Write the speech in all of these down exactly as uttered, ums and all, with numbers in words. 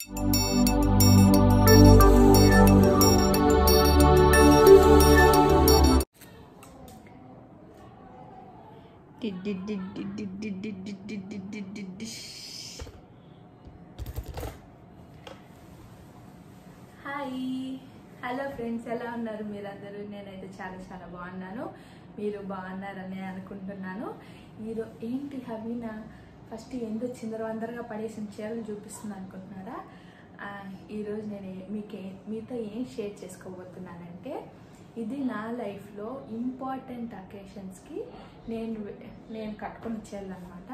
Hi hello friends एला उन्नारु मीरंदरू नेनैते चाला चाला बागुन्नानु मीरु बागुन्नारने अनुकुंटुन्नानु मीरु एंटी हवीना फस्ट एंदो చిందరవందరగా పడేసిన చీరలు చూపిస్తున్నాను అనుకుంటున్నారా ఈ రోజు నేను మీకు మీతో ఏం షేర్ చేసుకోబోతున్నానంటే ఇది నా లైఫ్ లో ఇంపార్టెంట్ అకేషన్స్ కి నేను నేను కట్టుకున్న చీరలు అన్నమాట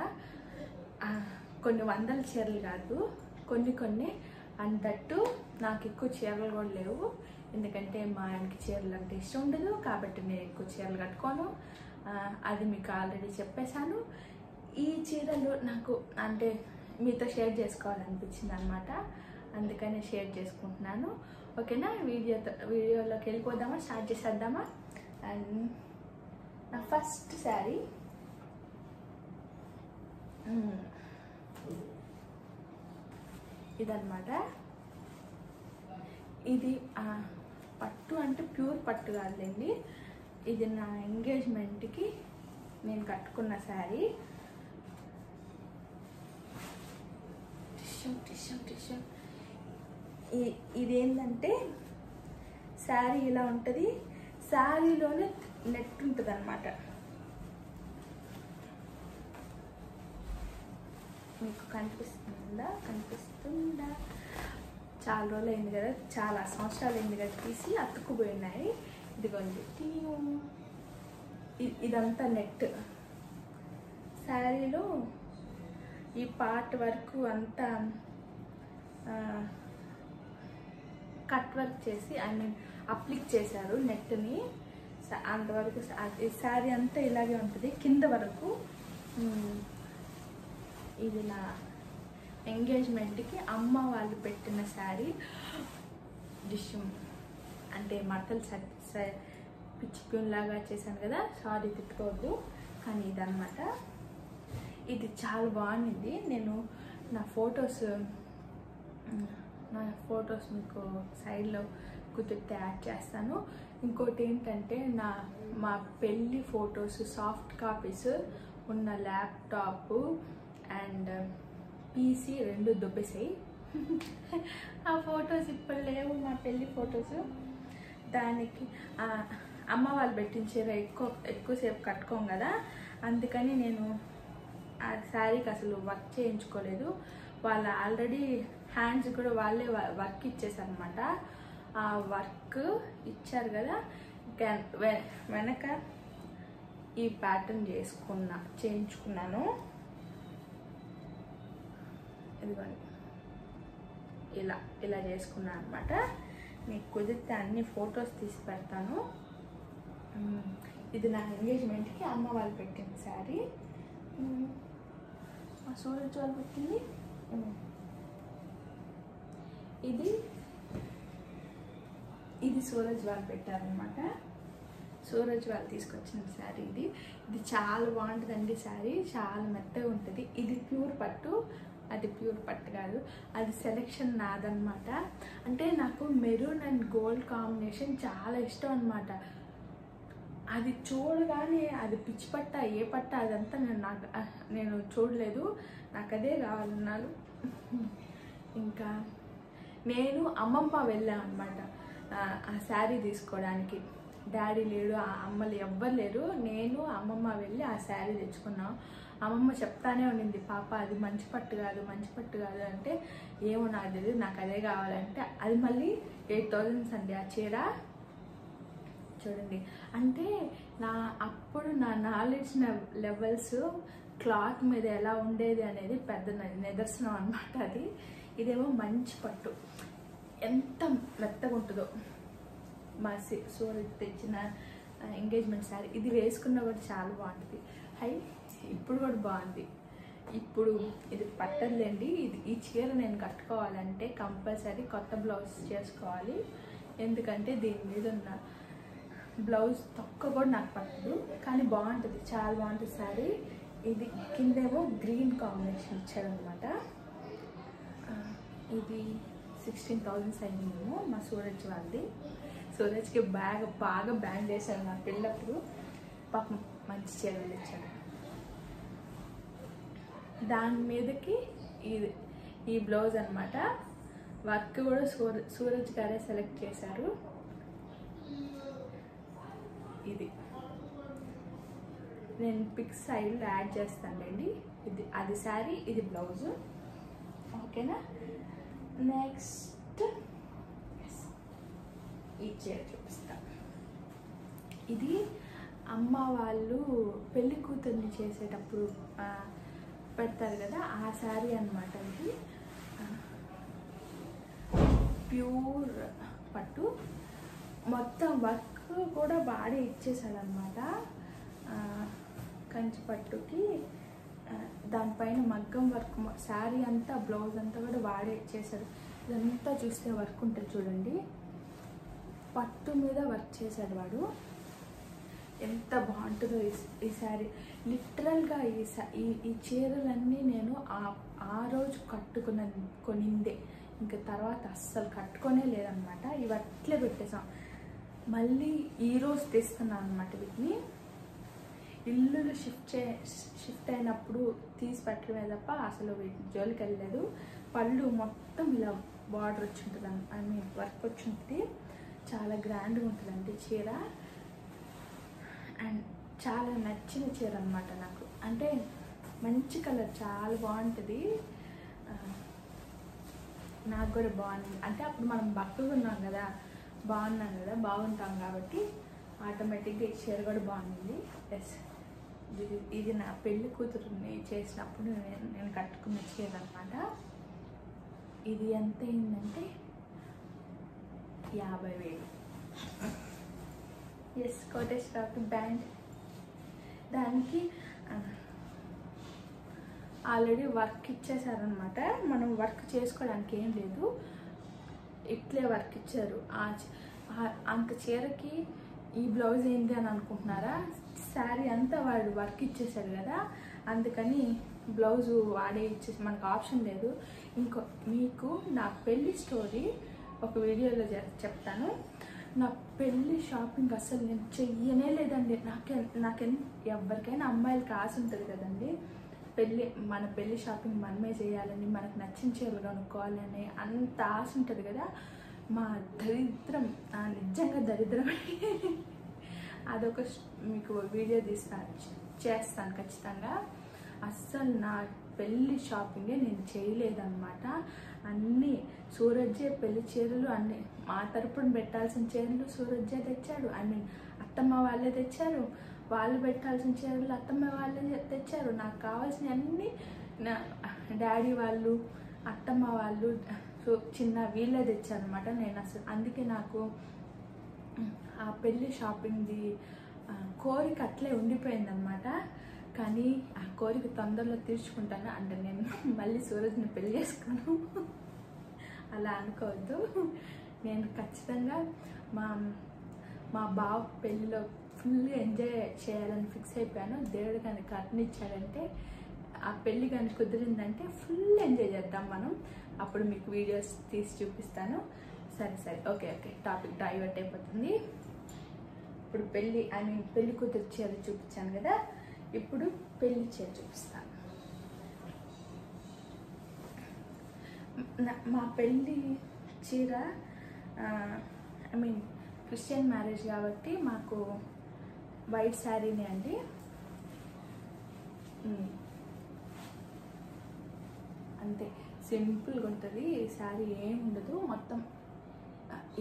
కొన్ని వందల చీరలు కాదు కొన్ని కొన్ని అంతట్టు నాకు ఎక్కువ చీరలు కూడా లేవు ఎందుకంటే మా ఆయనకి చీరలు అంటే ఇష్టం ఉండదు కాబట్టి నేను ఎక్కువ చీరలు కట్టుకోను అది మీకు ఆల్రెడీ చెప్పేశాను ఈ చీరలు నాకు అంటే మీతో షేర్ చేసుకోవాలనిపించింది అన్నమాట అందుకనే షేర్ చేసుకుంటున్నాను ఓకేనా వీడియో వీడియోలోకి వెళ్ళిపోదామా స్టార్ట్ చేసేద్దామా అండ్ నా ఫస్ట్ సారీ ఇదన్నమాట ఇది పట్టు అంటే ప్యూర్ పట్టు కాదులేండి ఇది నా ఎంగేజ్మెంట్కి నేను కట్టుకున్న సారీ టిష్యూ టిష్యూ టిష్యూ ఇదేంటంటే శారీ ఇలా ఉంటుంది శారీలోనే నెట్ ఉంటుంది అన్నమాట మీకు కనిపిస్తుందా కనిపిస్తుందా చాలా రోజులు అయింది కదా చాలా సంవత్సరాలు అయింది కదా తీసి అతుక్కుపోయినాయి ఇదిగోండి ఇదంతా నెట్ శారీలో ఈ పార్ట్ వరకు అంతా కట్ వర్క్ చేసి ఐ మీన్ అప్లిక్ చేశారు నెట్ని అంతవరకు శారీ అంతా ఇలాగే ఉంటుంది కింద వరకు ఇది నా ఎంగేజ్మెంట్కి అమ్మ వాళ్ళు పెట్టిన శారీ డిష్ అంటే మడతలు పిచ్చిప్యూన్లాగా చేశాను కదా సారీ తిట్టుకోవద్దు కానీ ఇదన్నమాట ఇది చాలా బాగుంది నేను నా ఫొటోస్ నా ఫొటోస్ మీకు సైడ్లో కుదిరితే యాడ్ చేస్తాను ఇంకోటి ఏంటంటే నా మా పెళ్ళి ఫొటోస్ సాఫ్ట్ కాపీస్ ఉన్న ల్యాప్టాప్ అండ్ పీసీ రెండు దొబ్బేసాయి ఆ ఫొటోస్ ఇప్పుడు లేవు మా పెళ్ళి ఫొటోస్ దానికి అమ్మ వాళ్ళు పెట్టించేరా ఎక్కువ ఎక్కువసేపు కట్టుకోం కదా అందుకని నేను ఆ శారీకి అసలు వర్క్ చేయించుకోలేదు వాళ్ళు ఆల్రెడీ హ్యాండ్స్ కూడా వాళ్ళే వర్క్ ఇచ్చేసారు అనమాట ఆ వర్క్ ఇచ్చారు కదా వెనక ఈ ప్యాటర్న్ చేసుకున్నా చేయించుకున్నాను ఇదిగోండి ఇలా ఇలా చేసుకున్నాను అనమాట మీకు కుదిరితే అన్ని ఫొటోస్ తీసి పెడతాను ఇది నా ఎంగేజ్మెంట్కి అమ్మ వాళ్ళు పెట్టింది శారీ మా సూరజ్ వాళ్ళు పెట్టింది ఇది ఇది సూరజ్ వాళ్ళు పెట్టారనమాట సూరజ్ వాళ్ళు తీసుకొచ్చిన శారీ ఇది ఇది చాలా బాగుంటుందండి శారీ చాలా మెత్తగా ఉంటుంది ఇది ప్యూర్ పట్టు అది ప్యూర్ పట్టు కాదు అది సెలెక్షన్ నాదనమాట అంటే నాకు మెరూన్ అండ్ గోల్డ్ కాంబినేషన్ చాలా ఇష్టం అనమాట అది చూడగానే అది పిచ్చి పట్ట ఏ పట్ట అదంతా నేను నాకు నేను చూడలేదు నాకు అదే కావాలన్నాను ఇంకా నేను అమ్మమ్మ వెళ్ళాను అనమాట ఆ శారీ తీసుకోవడానికి డాడీ లేడు ఆ అమ్మలు ఎవ్వరు లేరు నేను అమ్మమ్మ వెళ్ళి ఆ శారీ తెచ్చుకున్నాం అమ్మమ్మ చెప్తానే ఉండింది పాప అది మంచి పట్టు కాదు మంచి పట్టు కాదు అంటే ఏమో నాకు తెలియదు నాకు అదే కావాలంటే అది మళ్ళీ ఎయిట్ థౌజండ్స్ అండి ఆ చీర చూడండి అంటే నా అప్పుడు నా నాలెడ్జ్ నా లెవెల్స్ క్లాత్ మీద ఎలా ఉండేది అనేది పెద్ద నిదర్శనం అనమాట అది ఇదేమో మంచి పట్టు ఎంత మెత్తగా ఉంటుందో మా సూరజ్ తెచ్చిన ఎంగేజ్మెంట్ శారీ ఇది వేసుకున్నా కూడా చాలా బాగుంటుంది హై ఇప్పుడు కూడా బాగుంది ఇప్పుడు ఇది పట్టదులేండి ఇది ఈ చీర నేను కట్టుకోవాలంటే కంపల్సరీ కొత్త బ్లౌజ్ చేసుకోవాలి ఎందుకంటే దీని మీద ఉన్న బ్లౌజ్ తక్కువ కూడా నాకు పట్టదు కానీ బాగుంటుంది చాలా బాగుంటుంది శారీ ఇది కిందేమో గ్రీన్ కాంబినేషన్ ఇచ్చారనమాట ఈ ఇది సిక్స్టీన్ థౌసండ్ సైనింగ్ మా సూరజ్ వాళ్ళది. సూరజ్కి బాగా బాగా బ్యాండ్ చేశాను నా పిల్లప్పుడు, పాపం మంచి చీరలు ఇచ్చాను. దాని మీదకి ఇది ఈ బ్లౌజ్ అనమాట. వర్క్ కూడా సూర సూరజ్ గారే సెలెక్ట్ చేశారు. ఇది నేను పిక్స్ సైడ్ యాడ్ చేస్తానండి. ఇది అది శారీ, ఇది బ్లౌజు, ఓకేనా. నెక్స్ట్ ఈ చీర చూపిస్తా. ఇది అమ్మ వాళ్ళు పెళ్లి కూతుర్ని చేసేటప్పుడు పెడతారు కదా, ఆ శారీ అనమాట. ఇది ప్యూర్ పట్టు, మొత్తం వర్క్ కూడా బాగా ఇచ్చేసాడు అనమాట. కంచి పట్టుకి దానిపైన మగ్గం వర్క్, శారీ అంతా బ్లౌజ్ అంతా కూడా వాడే చేశాడు. ఇదంతా చూస్తే వర్క్ ఉంటుంది చూడండి, పట్టు మీద వర్క్ చేశాడు వాడు. ఎంత బాగుంటుందో ఈ ఈ శారీ. లిటరల్గా ఈ ఈ చీరలన్నీ నేను ఆ ఆ రోజు కట్టుకున్న కొనిందే, ఇంకా తర్వాత అస్సలు కట్టుకొనే లేదనమాట. ఇవి అట్లే పెట్టేసాం, మళ్ళీ ఈరోజు తెస్తున్నాను అనమాట. వీటిని ఇల్లులు షిఫ్ట్ చే షిఫ్ట్ అయినప్పుడు తీసి పెట్టడమే తప్ప అసలు వీటి జోలికి వెళ్ళలేదు. పళ్ళు మొత్తం ఇలా బార్డర్ వచ్చి ఉంటుంది, ఐ మీన్ వర్క్ వచ్చి ఉంటుంది. చాలా గ్రాండ్గా ఉంటుందండి చీర, అండ్ చాలా నచ్చిన చీర అనమాట నాకు. అంటే మంచి కలర్, చాలా బాగుంటుంది. నాకు కూడా బాగుంది అంటే అప్పుడు మనం బక్కగా ఉన్నాం కదా, బాగున్నాం కదా, బాగుంటాం కాబట్టి ఆటోమేటిక్గా ఈ చీర కూడా బాగుంది. ప్లస్ ఇది ఇది నా పెళ్లి కూతురుని చేసినప్పుడు నేను నేను కట్టుకున్న చీర అనమాట. ఇది ఎంత అయిందంటే యాభై వేలు ఎస్, కోటేశ్వరావు బ్యాండ్. దానికి ఆల్రెడీ వర్క్ ఇచ్చేసారనమాట. మనం వర్క్ చేసుకోవడానికి ఏం లేదు, ఇట్లే వర్క్ ఇచ్చారు. అంత చీరకి ఈ బ్లౌజ్ ఏంటి అని అనుకుంటున్నారా, శారీ అంతా వాడు వర్క్ ఇచ్చేసాడు కదా, అందుకని బ్లౌజు వాడే ఇచ్చేసి మనకు ఆప్షన్ లేదు. ఇంకో మీకు నా పెళ్ళి స్టోరీ ఒక వీడియోలో చెప్తాను. నా పెళ్ళి షాపింగ్ అస్సలు నేను చెయ్యనే లేదండి. నాకే నాకెం ఎవరికైనా అమ్మాయిలకి ఆశ ఉంటుంది కదండి, పెళ్ళి మన పెళ్ళి షాపింగ్ మనమే చేయాలని, మనకు నచ్చిన చీరలు కొనుక్కోవాలని అంత ఆశ ఉంటుంది కదా. మా దరిద్రం, నిజంగా దరిద్రం, అదొక మీకు వీడియో తీస్తాను, చేస్తాను ఖచ్చితంగా. అస్సలు నా పెళ్ళి షాపింగే నేను చేయలేదన్నమాట. అన్నీ సూరజ్జే పెళ్లి చీరలు, అన్నీ మా తరపున పెట్టాల్సిన చీరలు సూరజ్జే తెచ్చాడు. ఐ మీన్ అత్తమ్మ వాళ్ళే తెచ్చారు, వాళ్ళు పెట్టాల్సిన చీరలు అత్తమ్మ వాళ్ళే తెచ్చారు. నాకు కావాల్సిన అన్నీ నా డాడీ వాళ్ళు, అత్తమ్మ వాళ్ళు, సో చిన్న వీళ్ళే తెచ్చారనమాట. నేను అసలు అందుకే నాకు ఆ పెళ్ళి షాపింగ్ది కోరిక అట్లే ఉండిపోయిందనమాట. కానీ ఆ కోరిక తొందరలో తీర్చుకుంటాను అంటే నేను మళ్ళీ సూరజ్ని పెళ్ళి చేసుకున్నాను అలా అనుకోవద్దు. నేను ఖచ్చితంగా మా మా బావ పెళ్ళిలో ఫుల్ ఎంజాయ్ చేయాలని ఫిక్స్ అయిపోయాను. దేవుడు కానీ కట్నిచ్చాడంటే, ఆ పెళ్ళి కానీ కుదిరిందంటే ఫుల్ ఎంజాయ్ చేద్దాం మనం. అప్పుడు మీకు వీడియోస్ తీసి చూపిస్తాను. సరే సరే ఓకే ఓకే, టాపిక్ డైవర్ట్ అయిపోతుంది. ఇప్పుడు పెళ్ళి ఐ మీన్ పెళ్ళి కూతురు చీర చూపించాను కదా, ఇప్పుడు పెళ్ళి చీర చూపిస్తాను. మా పెళ్ళి చీర ఐ మీన్ క్రిస్టియన్ మ్యారేజ్ కాబట్టి మాకు వైట్ శారీనే అండి. అంతే సింపుల్గా ఉంటుంది ఈ శారీ, ఏమి ఉండదు. మొత్తం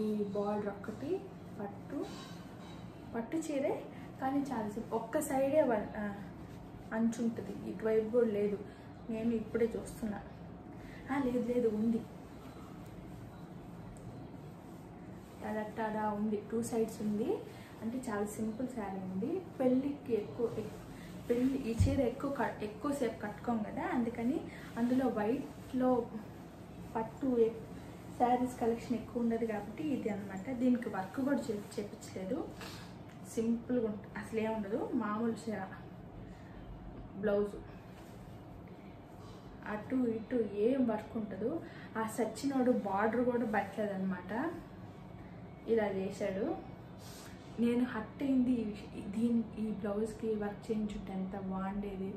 ఈ బార్డర్ ఒక్కటి, పట్టు పట్టు చీరే కానీ చాలా సింపుల్. ఒక్క సైడే అంచు ఉంటుంది, ఇటువైపు కూడా లేదు. నేను ఇప్పుడే చూస్తున్నా, లేదు లేదు ఉంది, తడటాడా ఉంది, టూ సైడ్స్ ఉంది. అంటే చాలా సింపుల్ శారీ ఉంది. పెళ్ళికి ఎక్కువ పెళ్ళి ఈ చీర ఎక్కువ కట్ ఎక్కువసేపు కట్టుకోం కదా, అందుకని అందులో వైట్లో పట్టు శారీస్ కలెక్షన్ ఎక్కువ ఉండదు కాబట్టి ఇది అనమాట. దీనికి వర్క్ కూడా చేపించలేదు, సింపుల్గా ఉంటుంది, అసలే ఉండదు, మామూలు చీర. బ్లౌజు అటు ఇటు ఏం వర్క్ ఉంటదో ఆ సచ్చినోడు బార్డర్ కూడా బట్టలేదన్నమాట ఇలా చేశాడు। నేను హట్ అయింది దీని ఈ బ్లౌజ్ కి వర్క్ చేయించుంటే ఎంత బాగుండేది,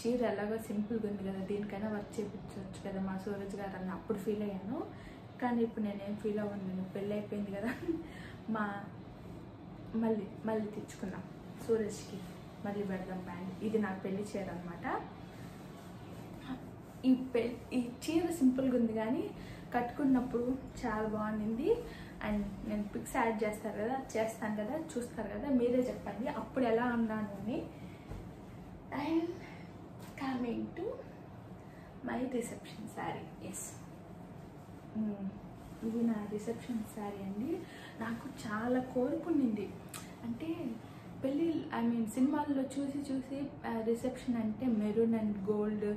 చీర ఎలాగో సింపుల్గా ఉంది కదా దీనికైనా వర్క్ చేయించవచ్చు కదా మా సూరజ్ గారు అని అప్పుడు ఫీల్ అయ్యాను। కానీ ఇప్పుడు నేనేం ఫీల్ అవ్వను, పెళ్ళి అయిపోయింది కదా మా మళ్ళీ మళ్ళీ తెచ్చుకున్నాం సూరజ్కి మళ్ళీ పెడదాం ప్యాంట్। ఇది నాకు పెళ్లి చీర అనమాట। ఈ పె ఈ చీర సింపుల్గా ఉంది కానీ కట్టుకున్నప్పుడు చాలా బాగుంది। అండ్ నేను పిక్స్ యాడ్ చేస్తారు కదా చేస్తాను కదా చూస్తారు కదా మీరే చెప్పండి అప్పుడు ఎలా ఉన్నాను అని। And coming to my reception sari, yes ఇది నా రిసెప్షన్ శారీ అండి। నాకు చాలా కోరుకునింది అంటే పెళ్ళి ఐ మీన్ సినిమాల్లో చూసి చూసి రిసెప్షన్ అంటే మెరూన్ అండ్ గోల్డ్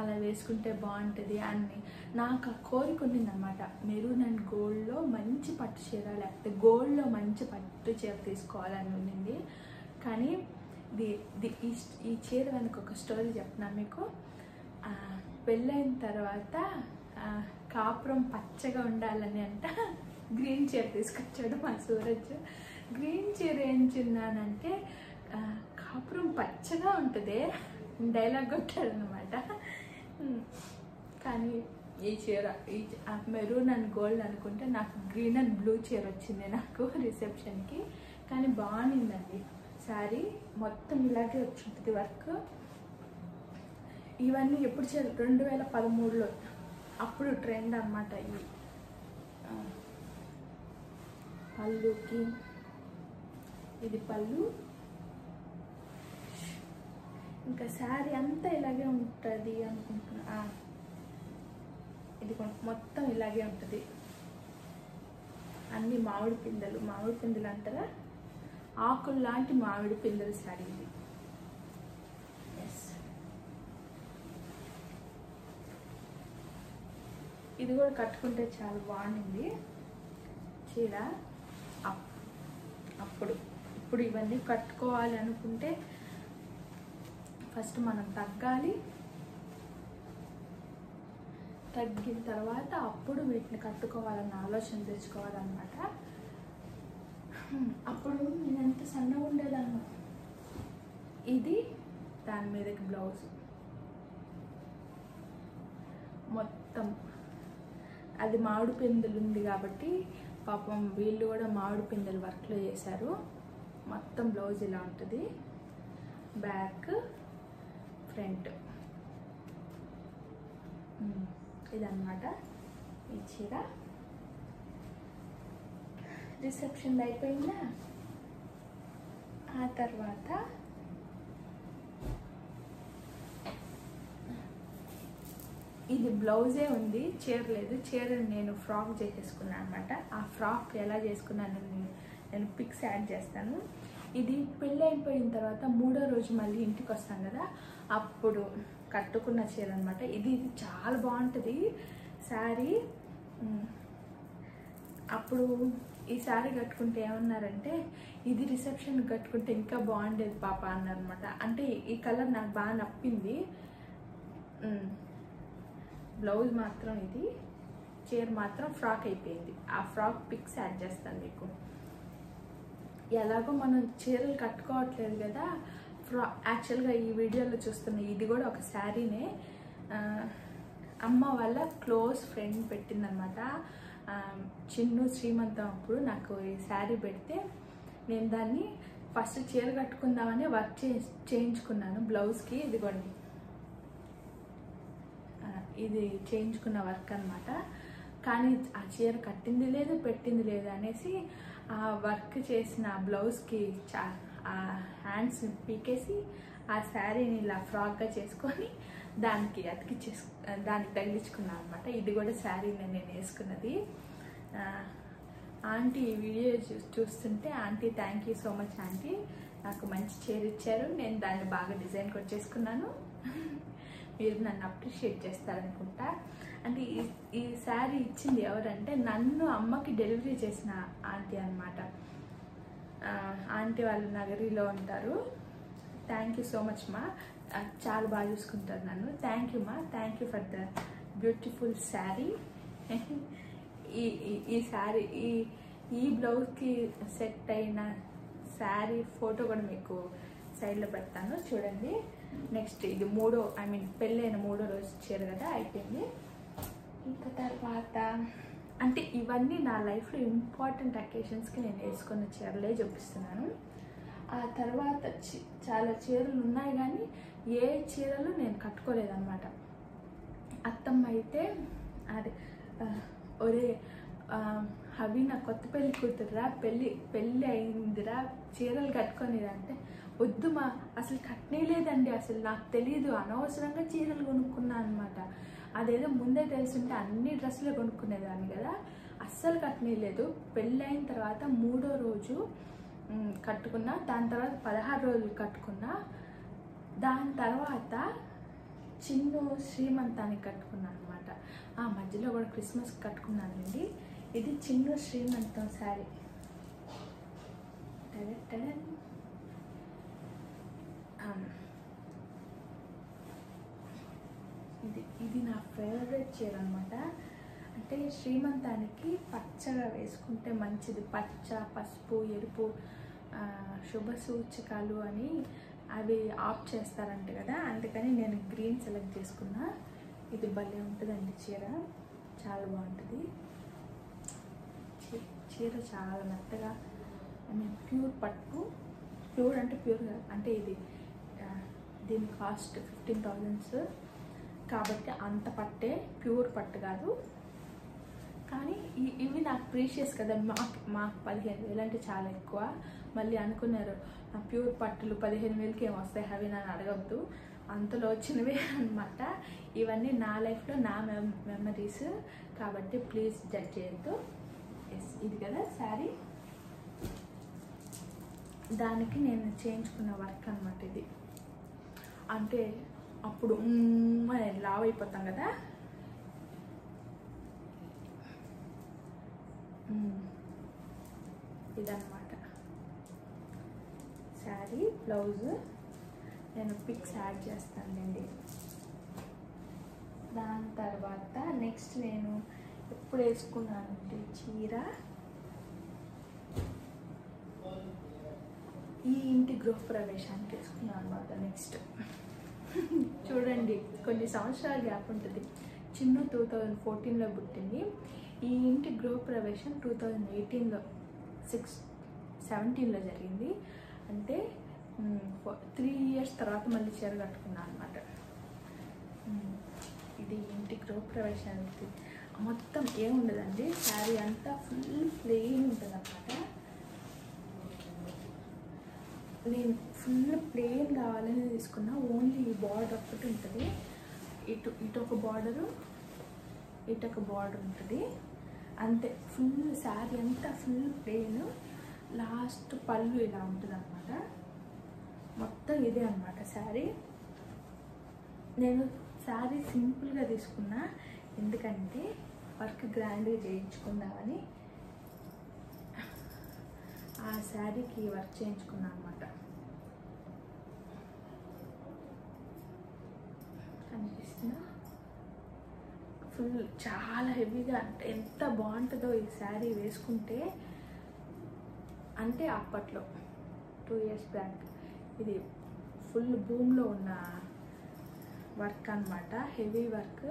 అలా వేసుకుంటే బాగుంటుంది అని నాకు ఆ కోరిక ఉండింది అనమాట। మెరూన్ అండ్ గోల్డ్లో మంచి పట్టు చీర లేకపోతే గోల్డ్లో మంచి పట్టు చీర తీసుకోవాలని ఉండింది। కానీ ది ది ఈ చీర వెనక ఒక స్టోరీ చెప్తున్నా మీకు। పెళ్ళైన తర్వాత కాపురం పచ్చగా ఉండాలని అంట గ్రీన్ చీర తీసుకొచ్చాడు మా సూరజ్। గ్రీన్ చీర ఏం చిన్నానంటే కాపురం పచ్చగా ఉంటుంది డైలాగ్ కొట్టాడు అనమాట। కానీ ఈ చీర ఈ మెరూన్ అండ్ గోల్డ్ అనుకుంటే నాకు గ్రీన్ అండ్ బ్లూ చీర వచ్చింది నాకు రిసెప్షన్కి, కానీ బాగుండిందండి శారీ మొత్తం ఇలాగే వచ్చి ఉంటుంది వర్క్। ఇవన్నీ ఎప్పుడు చీర రెండు వేల పదమూడులో అప్పుడు ట్రెండ్ అన్నమాట ఇవి పళ్ళుకి। ఇది పళ్ళు, ఇంకా శారీ అంతా ఇలాగే ఉంటుంది అనుకుంటున్నా, ఇది మొత్తం ఇలాగే ఉంటుంది అన్ని మామిడి పిందెలు మామిడి పిందెలు అంటారా ఆకులు లాంటి మామిడి పిందెలు శారీ ఇది। ఎస్ ఇది కూడా కట్టుకుంటే చాలా బాగుంది చీర అప్పుడు। ఇప్పుడు ఇవన్నీ కట్టుకోవాలి అనుకుంటే ఫస్ట్ మనం తగ్గాలి, తగ్గిన తర్వాత అప్పుడు వీటిని కట్టుకోవాలన్న ఆలోచన తెచ్చుకోవాలన్నమాట। అప్పుడు నేను ఎంత సన్నగా ఉండేదాన్ని, ఇది దాని మీదకి బ్లౌజ్ మొత్తం అది మామిడి పిందెలు ఉంది కాబట్టి పాపం వీళ్ళు కూడా మామిడి పిందెలు వర్క్లో చేశారు। మొత్తం బ్లౌజ్ ఇలా ఉంటుంది, బ్యాక్ ఫ్రంట్ ఇదన్నమాట ఈ చీర। రిసెప్షన్ అయిపోయిందా, ఆ తర్వాత ఇది బ్లౌజే ఉంది చీర లేదు, చీరను నేను ఫ్రాక్ చేసేసుకున్నాను అనమాట। ఆ ఫ్రాక్ ఎలా చేసుకున్నాను నేను పిక్స్ యాడ్ చేస్తాను। ఇది పెళ్ళి అయిపోయిన తర్వాత మూడో రోజు మళ్ళీ ఇంటికి వస్తాను కదా అప్పుడు కట్టుకున్న చీర అనమాట ఇది। చాలా బాగుంటుంది శారీ, అప్పుడు ఈ శారీ కట్టుకుంటే ఏమన్నారంటే ఇది రిసెప్షన్ కట్టుకుంటే ఇంకా బాగుండేది పాప అన్నారనమాట। అంటే ఈ కలర్ నాకు బాగా నప్పింది, బ్లౌజ్ మాత్రం ఇది, చీర మాత్రం ఫ్రాక్ అయిపోయింది। ఆ ఫ్రాక్ పిక్స్ యాడ్ చేస్తాను మీకు, ఎలాగో మనం చీరలు కట్టుకోవట్లేదు కదా ఫ్రా యాక్చువల్గా ఈ వీడియోలో చూస్తున్న ఇది కూడా ఒక శారీనే అమ్మ వాళ్ళ క్లోజ్ ఫ్రెండ్ పెట్టిందనమాట చిన్ను శ్రీమంతం అప్పుడు నాకు ఈ శారీ పెడితే నేను దాన్ని ఫస్ట్ చీర కట్టుకుందామని వర్క్ చే చేయించుకున్నాను బ్లౌజ్కి, ఇదిగోండి ఇది చేయించుకున్న వర్క్ అనమాట। కానీ ఆ చీర కట్టింది లేదు పెట్టింది లేదు అనేసి ఆ వర్క్ చేసిన బ్లౌజ్కి చా ఆ హ్యాండ్స్ని పీకేసి ఆ శారీని ఇలా ఫ్రాక్గా చేసుకొని దానికి అతికిచ్చేసు దానికి తగిలించుకున్నాను అనమాట। ఇది కూడా శారీని నేను వేసుకున్నది। ఆంటీ ఈ వీడియో చూ చూస్తుంటే aunty thank you so much aunty, నాకు మంచి చీర ఇచ్చారు, నేను దాన్ని బాగా డిజైన్ కూడా చేసుకున్నాను, మీరు నన్ను అప్రిషియేట్ చేస్తారనుకుంటా। అంటే ఈ ఈ శారీ ఇచ్చింది ఎవరంటే నన్ను అమ్మకి డెలివరీ చేసిన ఆంటీ అనమాట, ఆంటీ వాళ్ళు నగరిలో ఉంటారు। థ్యాంక్ యూ సో మచ్ మా చాలా బాగా చూసుకుంటున్నాను. థ్యాంక్ యూ మా, thank you for the beautiful sari. ఈ ఈ శారీ ఈ ఈ బ్లౌజ్కి సెట్ అయిన శారీ ఫోటో కూడా మీకు సైడ్లో పెడతాను చూడండి. నెక్స్ట్ ఇది మూడో ఐ మీన్ పెళ్ళైన మూడో రోజు చీర కదా, అయిపోయింది. ఇంకా తర్వాత అంటే ఇవన్నీ నా లైఫ్లో ఇంపార్టెంట్ అకేషన్స్కి నేను వేసుకున్న చీరలే చూపిస్తున్నాను. ఆ తర్వాత చాలా చీరలు ఉన్నాయి కానీ ఏ చీరలు నేను కట్టుకోలేదన్నమాట. అత్తమ్మ అయితే అదే ఒరే హవీనా కొత్త పెళ్ళి కూతురురా, పెళ్ళి పెళ్ళి అయిందిరా, చీరలు కట్టుకొనిదంటే వద్దు మా అసలు కట్టనేలేదండి, అసలు నాకు తెలీదు, అనవసరంగా చీరలు కొనుక్కున్నా అనమాట. అదేదో ముందే తెలుసుంటే అన్ని డ్రెస్సులు కొనుక్కునేదాన్ని కదా. అస్సలు కట్టనేలేదు. పెళ్ళి అయిన తర్వాత మూడో రోజు కట్టుకున్నా, దాని తర్వాత పదహారు రోజులు కట్టుకున్నా, దాని తర్వాత చిన్న శ్రీమంతానికి కట్టుకున్నాను అనమాట. ఆ మధ్యలో కూడా క్రిస్మస్ కట్టుకున్నానండి. ఇది చిన్న శ్రీమంతం శారీ. ఇది ఇది నా ఫేవరెట్ చీర అనమాట. అంటే శ్రీమంతానికి పచ్చగా వేసుకుంటే మంచిది. పచ్చ, పసుపు, ఎరుపు శుభ సూచకాలు అని అవి ఆఫ్ చేస్తారంట కదా, అందుకని నేను గ్రీన్ సెలెక్ట్ చేసుకున్నా. ఇది భలే ఉంటుందండి చీర, చాలా బాగుంటుంది. చీర చాలా మెత్తగా ఐ మీన్ ప్యూర్ పట్టు. ప్యూర్ అంటే ప్యూర్ అంటే ఇది దీని కాస్ట్ ఫిఫ్టీన్ థౌజండ్స్ కాబట్టి అంత పట్టే, ప్యూర్ పట్టు కాదు. కానీ ఇవి నాకు ప్రీషియస్ కదా, మాకు మాకు పదిహేను వేలు అంటే చాలా ఎక్కువ. మళ్ళీ అనుకున్నారు ప్యూర్ పట్టులు పదిహేను వేలకి ఏమి వస్తాయి అవి నన్ను అడగద్దు, అంతలో వచ్చినవే అనమాట. ఇవన్నీ నా లైఫ్లో నా మెమరీస్ కాబట్టి ప్లీజ్ జడ్జ్ చేయొద్దు. ఎస్ ఇది కదా శారీ, దానికి నేను చేయించుకున్న వర్క్ అనమాట ఇది. అంటే అప్పుడు లావ్ అయిపోతాం కదా, ఇదన్నమాట శారీ. బ్లౌజ్ నేను పిక్స్ యాడ్ చేస్తానండి. దాని తర్వాత నెక్స్ట్ నేను ఎప్పుడు వేసుకున్నానంటే చీర, ఈ ఇంటి గృహప్రవేశానికి వేసుకున్నాను అనమాట. నెక్స్ట్ చూడండి కొన్ని సంవత్సరాల గ్యాప్ ఉంటుంది. చిన్న టూ థౌజండ్ ఫోర్టీన్లో పుట్టింది, ఈ ఇంటి గృహప్రవేశం టూ థౌజండ్ ఎయిటీన్లో సిక్స్ సెవెంటీన్లో జరిగింది. అంటే త్రీ ఇయర్స్ తర్వాత మళ్ళీ చీర కట్టుకున్నాను అనమాట. ఇది ఇంటి గృహప్రవేశానికి మొత్తం ఏముండదండి, శారీ అంతా ఫుల్ ప్లెయిన్ ఉంటుంది అనమాట. నేను ఫుల్ ప్లెయిన్ కావాలని తీసుకున్నా, ఓన్లీ ఈ బార్డర్ ఒకటి ఉంటుంది. ఇటు ఇటు ఒక బార్డరు, ఇటు ఒక బార్డర్ ఉంటుంది, అంతే. ఫుల్ శారీ అంతా ఫుల్ ప్లెయిన్. లాస్ట్ పళ్ళు ఇలా ఉంటుంది అనమాట. మొత్తం ఇదే అనమాట శారీ. నేను శారీ సింపుల్గా తీసుకున్నా, ఎందుకంటే వర్క్ గ్రాండ్గా చేయించుకుందామని ఆ శారీకి వర్క్ చేయించుకున్నాను అనమాట. అనిపిస్తున్నా ఫుల్ చాలా హెవీగా, అంటే ఎంత బాగుంటుందో ఈ శారీ వేసుకుంటే. అంటే అప్పట్లో టూ ఇయర్స్ బ్యాక్ ఇది ఫుల్ బూమ్లో ఉన్న వర్క్ అనమాట, హెవీ వర్క్.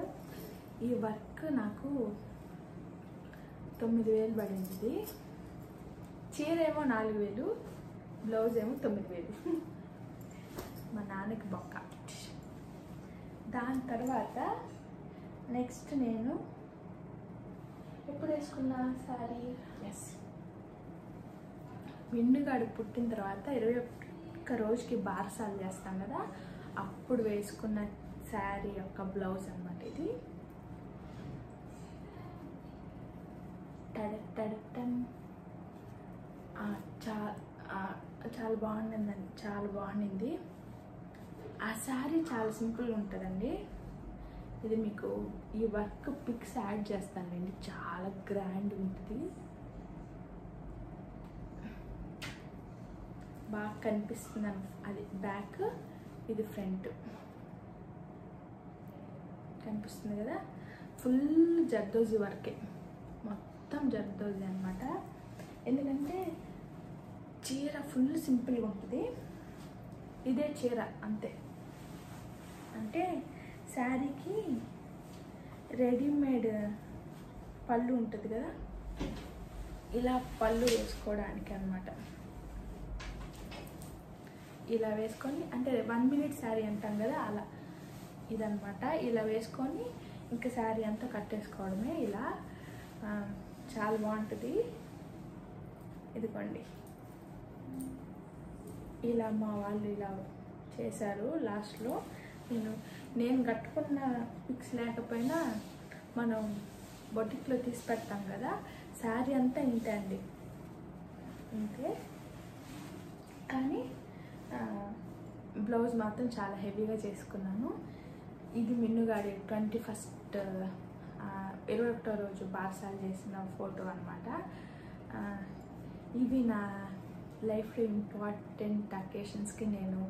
ఈ వర్క్ నాకు తొమ్మిది వేలు పడింది. చీర ఏమో నాలుగు వేలు, బ్లౌజ్ ఏమో తొమ్మిది వేలు. మా నాన్నకి బొక్క. దాని తర్వాత నెక్స్ట్ నేను ఎప్పుడు వేసుకున్నా శారీ, ఎస్ మిన్నుగాడు పుట్టిన తర్వాత ఇరవై ఒక్క రోజుకి బారసాలు చేస్తాం కదా, అప్పుడు వేసుకున్న శారీ యొక్క బ్లౌజ్ అనమాట ఇది. టడటన్ చా చాలా బాగుండిందండి, చాలా బాగుండింది. ఆ శారీ చాలా సింపుల్గా ఉంటుందండి. ఇది మీకు ఈ వర్క్ పిక్స్ యాడ్ చేస్తానండి, చాలా గ్రాండ్ ఉంటుంది, బాగా కనిపిస్తుంది. అది బ్యాక్, ఇది ఫ్రంట్ కనిపిస్తుంది కదా, ఫుల్ జర్దోజీ వర్కే, మొత్తం జర్దోజీ అన్నమాట. ఎందుకంటే చీర ఫుల్ సింపుల్గా ఉంటుంది, ఇదే చీర అంతే. అంటే శారీకి రెడీమేడ్ పళ్ళు ఉంటుంది కదా, ఇలా పళ్ళు వేసుకోవడానికి అన్నమాట. ఇలా వేసుకొని, అంటే వన్ మినిట్ శారీ అంటాం కదా అలా ఇదన్నమాట. ఇలా వేసుకొని ఇంకా శారీ అంతా కట్టేసుకోవడమే. ఇలా చాలా బాగుంటుంది. ఇదిగోండి ఇలా మా వాళ్ళు ఇలా చేశారు. లాస్ట్లో నేను నేను కట్టుకున్న పిక్స్ లేకపోయినా మనం బొటిక్లో తీసి పెడతాం కదా, శారీ అంతా ఇంతే అండి, ఇంతే. కానీ బ్లౌజ్ మాత్రం చాలా హెవీగా చేసుకున్నాను. ఇది మిన్నుగాడి ట్వంటీ ఫస్ట్ ఇరవై ఒకటో రోజు పార్సల్ చేసిన ఫోటో అనమాట. ఇవి నా లైఫ్లో ఇంపార్టెంట్ అకేషన్స్కి నేను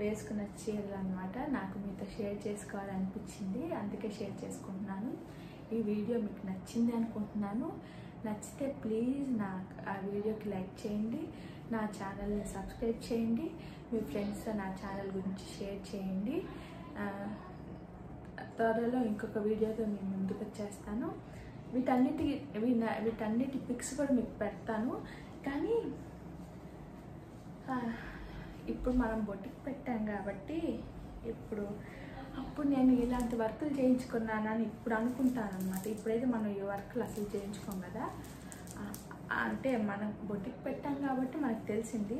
వేసుకున్న చీరలు అనమాట. నాకు మీతో షేర్ చేసుకోవాలనిపించింది, అందుకే షేర్ చేసుకుంటున్నాను. ఈ వీడియో మీకు నచ్చింది అనుకుంటున్నాను. నచ్చితే ప్లీజ్ నా ఆ వీడియోకి లైక్ చేయండి, నా ఛానల్ని సబ్స్క్రైబ్ చేయండి, మీ ఫ్రెండ్స్తో నా ఛానల్ గురించి షేర్ చేయండి. త్వరలో ఇంకొక వీడియోతో నేను ముందుకు వచ్చేస్తాను. వీటన్నిటి వీటన్నిటి పిక్స్ కూడా మీకు పెడతాను. కానీ ఇప్పుడు మనం బొటిక్ పెట్టాం కాబట్టి, ఇప్పుడు అప్పుడు నేను ఇలాంటి వర్కులు చేయించుకున్నాను అని ఇప్పుడు అనుకుంటాను అనమాట. ఇప్పుడైతే మనం ఈ వర్కులు అసలు చేయించుకోం కదా, అంటే మనం బొటిక్ పెట్టాం కాబట్టి మనకు తెలిసింది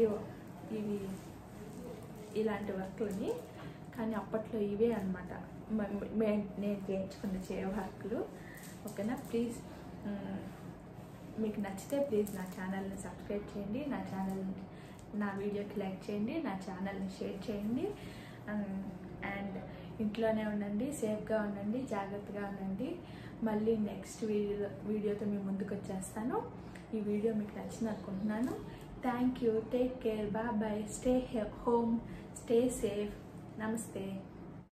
ఇవి ఇలాంటి వర్కులని. కానీ అప్పట్లో ఇవే అనమాట నేను చేయించుకున్న చే వర్కులు. ఓకేనా, ప్లీజ్ మీకు నచ్చితే ప్లీజ్ నా ఛానల్ని సబ్స్క్రైబ్ చేయండి, నా ఛానల్ని నా వీడియోకి లైక్ చేయండి, నా ఛానల్ని షేర్ చేయండి. అండ్ ఇంట్లోనే ఉండండి, సేఫ్గా ఉండండి, జాగ్రత్తగా ఉండండి. మళ్ళీ నెక్స్ట్ వీడియో వీడియోతో మీ ముందుకు వచ్చేస్తాను. ఈ వీడియో మీకు నచ్చింది అనుకుంటున్నాను. Thank you, take care, bye bye, stay home, stay safe, నమస్తే.